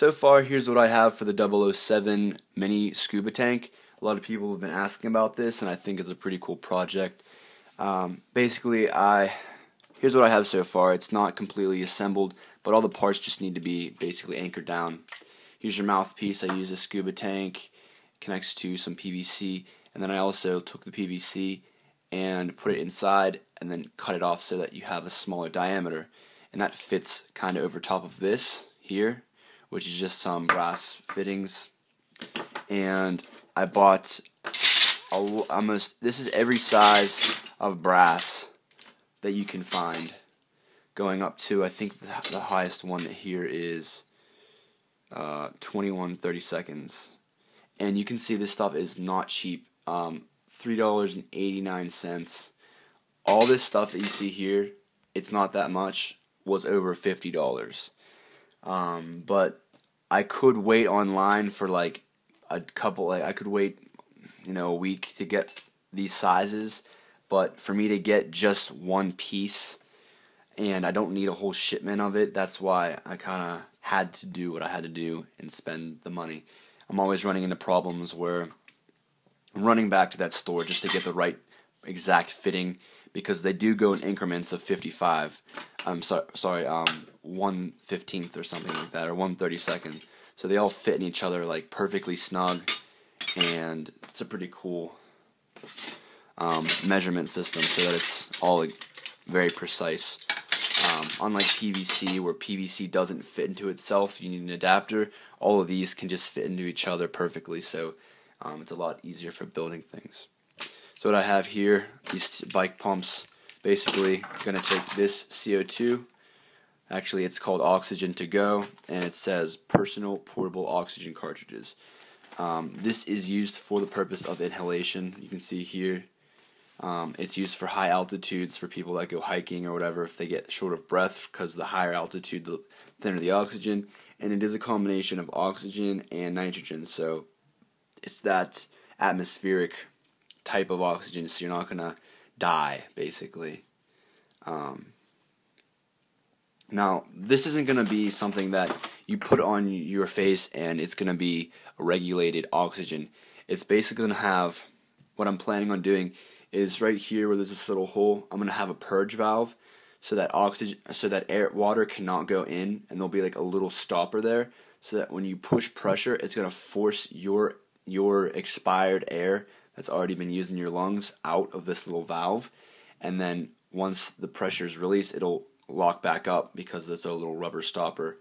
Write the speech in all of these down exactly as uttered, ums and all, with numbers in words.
So far, here's what I have for the double oh seven mini scuba tank. A lot of people have been asking about this, and I think it's a pretty cool project. Um, basically, I here's what I have so far. It's not completely assembled, but all the parts just need to be basically anchored down. Here's your mouthpiece. I use a scuba tank, connects to some P V C, and then I also took the P V C and put it inside and then cut it off so that you have a smaller diameter, and that fits kind of over top of this here, which is just some brass fittings. And I bought almost, this is every size of brass that you can find, going up to, I think the, the highest one here is uh, twenty-one thirty-seconds, and you can see this stuff is not cheap. um, three dollars and eighty-nine cents. All this stuff that you see here, it's not that much, was over fifty dollars. Um, but I could wait online for like a couple, like I could wait, you know, a week to get these sizes. But for me to get just one piece, and I don't need a whole shipment of it, that's why I kind of had to do what I had to do and spend the money. I'm always running into problems where I'm running back to that store just to get the right exact fitting, because they do go in increments of fifty-five. I'm so, sorry, um, one fifteenth or something like that, or one thirty-second. So they all fit in each other like perfectly snug, and it's a pretty cool um, measurement system so that it's all like, very precise. Um, unlike P V C, where P V C doesn't fit into itself, you need an adapter. All of these can just fit into each other perfectly. So. Um, it's a lot easier for building things. So what I have here, these bike pumps, basically going to take this C O two, actually it's called Oxygen to Go, and it says personal portable oxygen cartridges. Um, this is used for the purpose of inhalation. You can see here, um, it's used for high altitudes for people that go hiking or whatever, if they get short of breath, because the higher altitude, the thinner the oxygen, and it is a combination of oxygen and nitrogen. So it's that atmospheric type of oxygen, so you're not gonna die, basically. Um, now, this isn't gonna be something that you put on your face and it's gonna be regulated oxygen. It's basically gonna have, what I'm planning on doing is right here where there's this little hole, I'm gonna have a purge valve so that oxygen, so that air, water cannot go in, and there'll be like a little stopper there, so that when you push pressure, it's gonna force your your expired air that's already been used in your lungs out of this little valve, and then once the pressure is released, it'll lock back up because there's a little rubber stopper.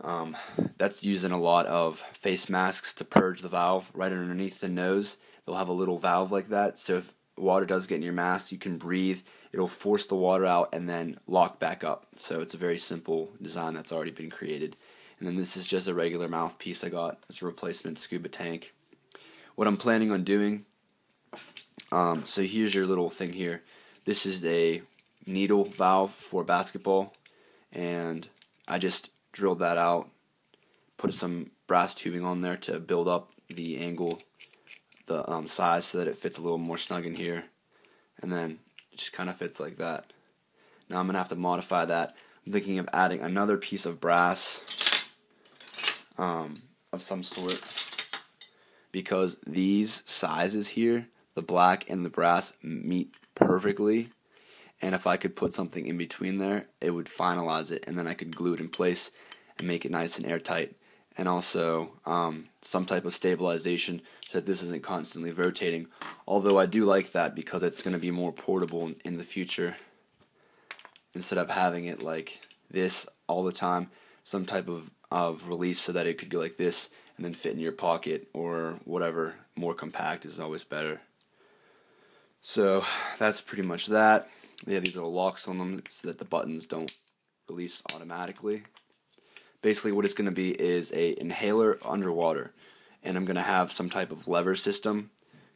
Um, that's used in a lot of face masks to purge the valve right underneath the nose. They'll have a little valve like that, so if water does get in your mask, you can breathe, it'll force the water out and then lock back up. So it's a very simple design that's already been created. And then this is just a regular mouthpiece I got. It's a replacement scuba tank. What I'm planning on doing, um, so here's your little thing here. This is a needle valve for basketball, and I just drilled that out, put some brass tubing on there to build up the angle, the um, size, so that it fits a little more snug in here, and then it just kind of fits like that. Now I'm going to have to modify that. I'm thinking of adding another piece of brass Um, of some sort, because these sizes here, the black and the brass, meet perfectly, and if I could put something in between there, it would finalize it, and then I could glue it in place and make it nice and airtight, and also um, some type of stabilization so that this isn't constantly rotating, although I do like that because it's going to be more portable in, in the future, instead of having it like this all the time. Some type of of release so that it could go like this and then fit in your pocket or whatever. More compact is always better. So that's pretty much that. They have these little locks on them so that the buttons don't release automatically. Basically what it's going to be is a inhaler underwater, and I'm going to have some type of lever system,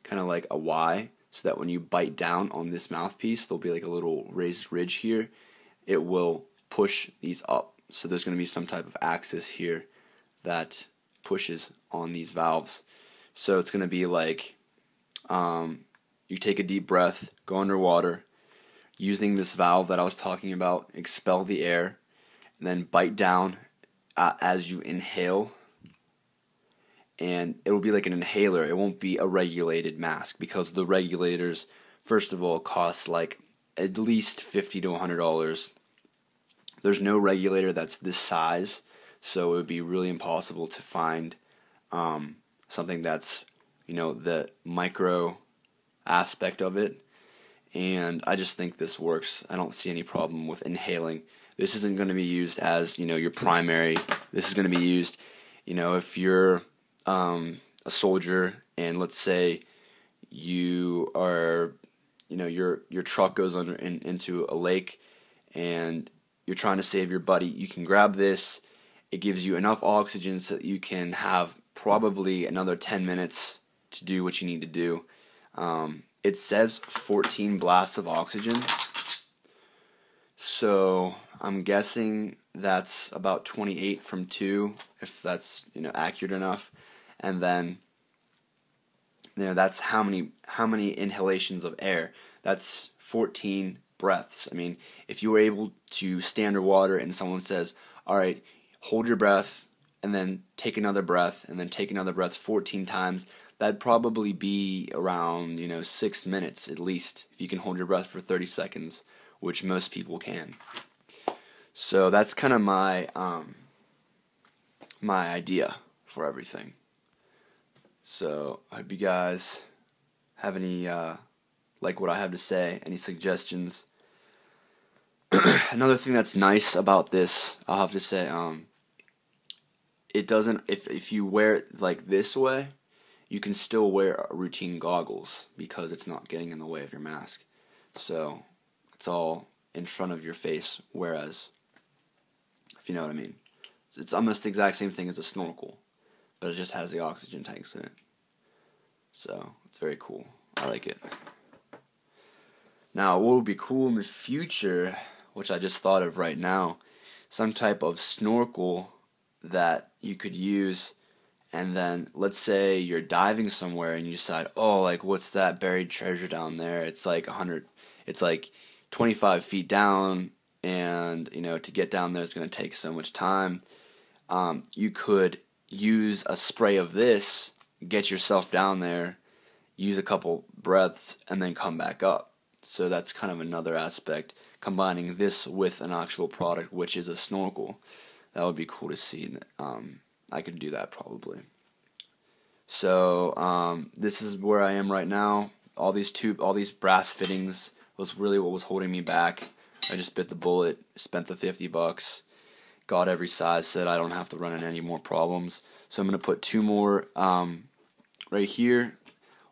kind of like a Y, so that when you bite down on this mouthpiece, there'll be like a little raised ridge here. It will push these up. So there's going to be some type of axis here that pushes on these valves. So it's going to be like um, you take a deep breath, go underwater, using this valve that I was talking about, expel the air, and then bite down uh, as you inhale, and it will be like an inhaler. It won't be a regulated mask, because the regulators, first of all, cost like at least fifty to a hundred dollars. There's no regulator that's this size, so it would be really impossible to find um, something that's, you know, the micro aspect of it. And I just think this works. I don't see any problem with inhaling. This isn't going to be used as, you know, your primary. This is going to be used, you know, if you're um, a soldier, and let's say you are, you know, your your truck goes under in, into a lake, and you're trying to save your buddy. You can grab this. It gives you enough oxygen so that you can have probably another ten minutes to do what you need to do. Um, it says fourteen blasts of oxygen, so I'm guessing that's about twenty-eight from two, if that's, you know, accurate enough. And then, you know, that's how many how many inhalations of air. That's fourteen breaths. I mean, if you were able to stay underwater and someone says, all right, hold your breath, and then take another breath, and then take another breath fourteen times, that'd probably be around, you know, six minutes at least, if you can hold your breath for thirty seconds, which most people can. So that's kind of my, um, my idea for everything. So I hope you guys have any, uh, like what I have to say, any suggestions. Another thing that's nice about this, I'll have to say, um, it doesn't, if, if you wear it like this way, you can still wear routine goggles because it's not getting in the way of your mask. So it's all in front of your face, whereas, if you know what I mean, it's almost the exact same thing as a snorkel, but it just has the oxygen tanks in it. So it's very cool. I like it. Now, what would be cool in the future, which I just thought of right now, some type of snorkel that you could use. And then, let's say you're diving somewhere and you decide, oh, like, what's that buried treasure down there? It's like a hundred, it's like twenty-five feet down, and, you know, to get down there is going to take so much time. Um, you could use a spray of this, get yourself down there, use a couple breaths, and then come back up. So that's kind of another aspect, combining this with an actual product, which is a snorkel. That would be cool to see. Um, I could do that probably. So um, this is where I am right now. All these tube, all these brass fittings was really what was holding me back. I just bit the bullet, spent the fifty bucks, got every size, said I don't have to run into any more problems. So I'm gonna put two more um, right here,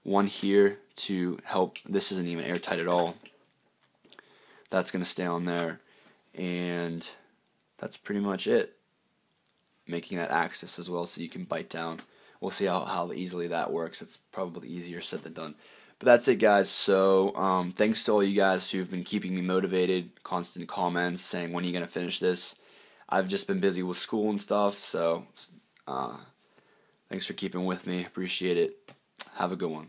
one here to help. This isn't even airtight at all. That's gonna stay on there, and that's pretty much it. Making that axis as well so you can bite down. We'll see how, how easily that works. It's probably easier said than done. But that's it, guys. So um, thanks to all you guys who've been keeping me motivated, constant comments saying, when are you going to finish this? I've just been busy with school and stuff, so uh, thanks for keeping with me. Appreciate it. Have a good one.